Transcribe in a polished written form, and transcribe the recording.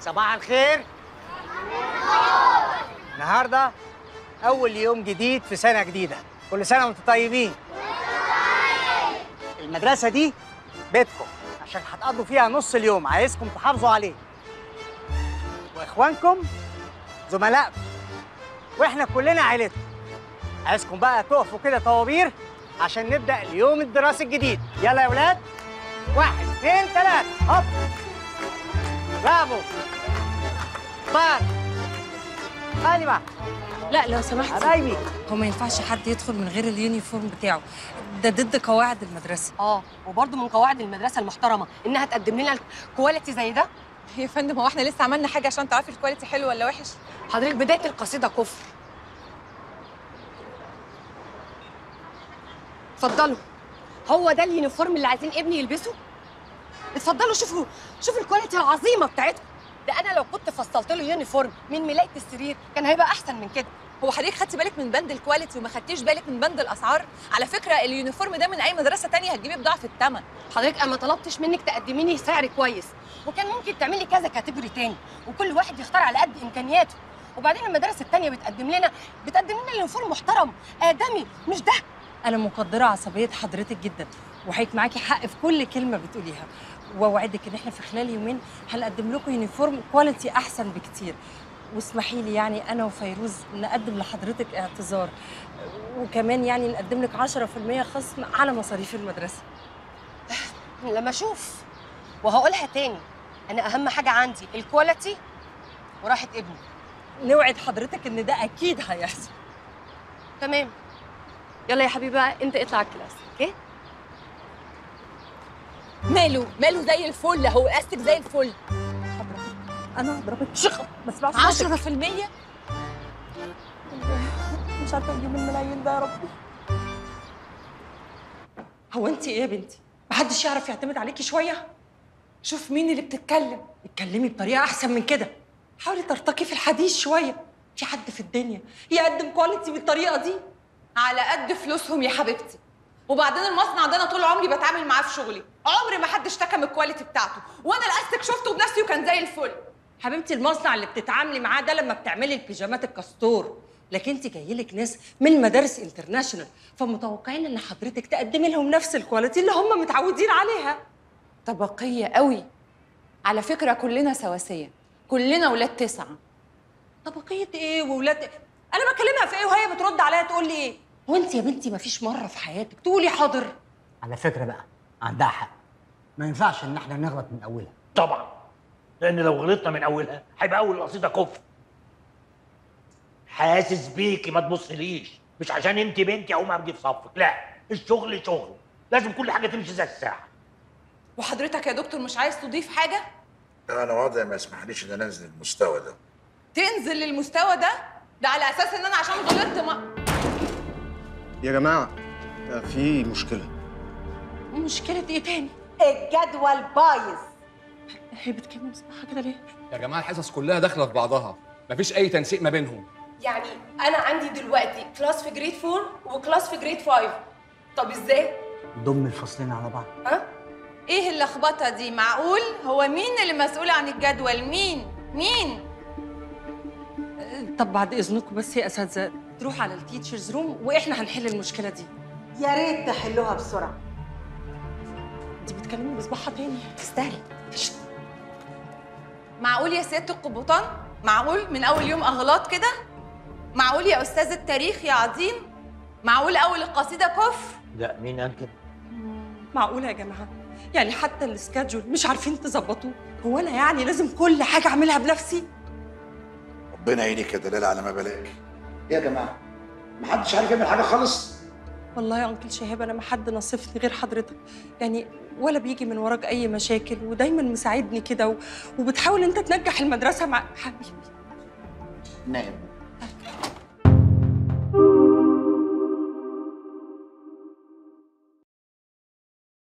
صباح الخير. النهارده أول يوم جديد في سنة جديدة، كل سنة وأنتم طيبين. المدرسة دي بيتكم عشان هتقضوا فيها نص اليوم، عايزكم تحافظوا عليه. وإخوانكم زملائكم، وإحنا كلنا عيلتكم. عايزكم بقى تقفوا كده طوابير عشان نبدأ اليوم الدراسي الجديد. يلا يا ولاد، 1 2 3 هوب. برافو. طار قالي بقى. لا لو سمحتي حبايبي، هو ما ينفعش حد يدخل من غير اليونيفورم بتاعه، ده ضد قواعد المدرسه. وبرضه من قواعد المدرسه المحترمه انها تقدم لنا كواليتي زي ده. يا فندم هو احنا لسه عملنا حاجه عشان تعرفي الكواليتي حلو ولا وحش؟ حضرتك بدايه القصيده كفر. اتفضلوا، هو ده اليونيفورم اللي عايزين ابني يلبسه؟ اتفضلوا شوفوا الكواليتي العظيمه بتاعتكم. ده انا لو كنت فصلت له يونيفورم من ملايه السرير كان هيبقى احسن من كده. هو حضرتك خدتي بالك من بند الكواليتي وما خدتيش بالك من بند الاسعار؟ على فكره اليونيفورم ده من اي مدرسه ثانيه هتجيبيه بضعف الثمن. حضرتك انا ما طلبتش منك تقدميني سعر كويس، وكان ممكن تعملي كذا كاتيجوري تاني وكل واحد يختار على قد امكانياته. وبعدين المدارس الثانيه بتقدم لنا يونيفورم محترم ادمي، مش ده. انا مقدره عصبيه حضرتك جدا، وحضرتك معاكي حق في كل كلمه بتقوليها، واوعدك ان احنا في خلال يومين هنقدم لكم يونيفورم كواليتي احسن بكتير. واسمحي لي يعني انا وفيروز نقدم لحضرتك اعتذار، وكمان يعني نقدم لك 10% خصم على مصاريف المدرسه. لما اشوف، وهقولها تاني، انا اهم حاجه عندي الكواليتي وراحه ابني. نوعد حضرتك ان ده اكيد هيحصل. تمام. يلا يا حبيبي بقى انت اطلع الكلاس. اوكي. ماله زي الفل اهو، قاستك زي الفل. هضربك انا، هضربك شخط. ما اسمعش. 10% مش عارفه اجيب الملايين ده يا ربي. هو انت ايه يا بنتي؟ محدش يعرف يعتمد عليكي شويه؟ شوف مين اللي بتتكلم، اتكلمي بطريقه احسن من كده، حاولي ترتقي في الحديث شويه. في حد في الدنيا يقدم كواليتي بالطريقه دي؟ على قد فلوسهم يا حبيبتي. وبعدين المصنع ده انا طول عمري بتعامل معاه في شغلي، عمري ما حد اشتكى من الكواليتي بتاعته، وانا الاستك شفته بنفسي وكان زي الفل. حبيبتي المصنع اللي بتتعاملي معاه ده لما بتعملي البيجامات الكاستور، لكن انت جايلك ناس من مدارس انترناشونال، فمتوقعين ان حضرتك تقدمي لهم نفس الكواليتي اللي هم متعودين عليها. طبقيه قوي. على فكره كلنا سواسيه، كلنا ولاد 9. طبقيه ايه وولاد؟ انا بكلمها في ايه وهي بترد عليا تقول لي ايه؟ هو انت يا بنتي مفيش مره في حياتك تقولي حاضر؟ على فكره بقى عندها حق، ما ينفعش ان احنا نغلط من اولها. طبعا، لان لو غلطنا من اولها هيبقى اول القصيده كفر. حاسس بيكي، ما تبصليش، مش عشان انت بنتي اقوم امجي في صفك، لا، الشغل شغله، لازم كل حاجه تمشي زي الساعه. وحضرتك يا دكتور مش عايز تضيف حاجه؟ انا وضعي ما يسمحليش ان انا انزل المستوى ده. تنزل للمستوى ده على اساس ان انا عشان غلطت ما... يا جماعه في مشكله ايه تاني؟ الجدول بايظ. هي بتكلم صح كده ليه؟ يا جماعه الحصص كلها داخله في بعضها، مفيش اي تنسيق ما بينهم. يعني انا عندي دلوقتي كلاس في جريد 4 وكلاس في جريد 5، طب ازاي؟ ضم الفصلين على بعض. ها؟ ايه اللخبطه دي؟ معقول؟ هو مين اللي مسؤول عن الجدول؟ مين؟ طب بعد اذنكم بس يا اساتذه تروح على التيتشرز روم واحنا هنحل المشكله دي. يا ريت تحلوها بسرعه. انت بتكلمي بصباحها تاني، تستاهلي. معقول يا سياده القبطان؟ معقول من اول يوم اغلاط كده؟ معقول يا استاذ التاريخ يا عظيم؟ معقول اول القصيده كفر؟ لا، مين قال كده؟ معقول يا جماعه؟ يعني حتى السكادجول مش عارفين تظبطوه؟ هو انا يعني لازم كل حاجه اعملها بنفسي؟ ربنا يعينك يا دلال على ما بلاقي. يا جماعه محدش عارف يعمل حاجه خالص. والله يا انكل شهاب انا ما حد نصفني غير حضرتك، يعني ولا بيجي من وراك اي مشاكل، ودايما مساعدني كده، وبتحاول انت تنجح المدرسه مع حبيبي. نعم.